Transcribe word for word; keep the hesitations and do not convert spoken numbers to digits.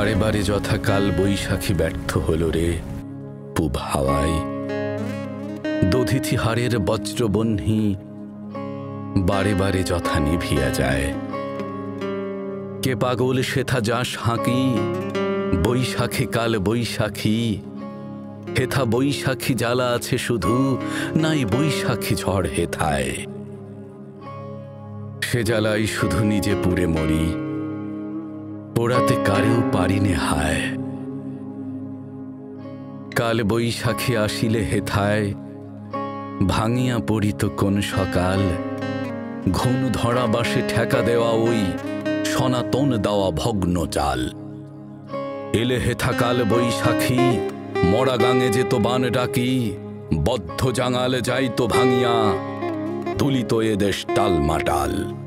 बारे बारे जथा काल बैशाखी व्यर्थ हल रे पूब हावाय दधिथि हारेर वज्र बन्ही बारे बारे जथा निभिया जाए के पागल शेथा जास हाँकी बैशाखी काल बैशाखी हेथा बैशाखी जाला आछे शुधु नाई बैशाखी झड़ हेथाय से जालाई शुधु निजे पुरे मरी पोड़ाते कारेओ पारिने हाय काल बैशाखी आसिले हेथाय भांगिया पड़ित कोन सकाल घन धरा बासे ठेका देवा ओई सनातन दावा भग्न चाल एले हेथा काल बैशाखी मोरा गांगे जे तो बान डाकी बद्ध जांगाल जाई तो भांगिया तुलित तो ए देश टाल माटाल।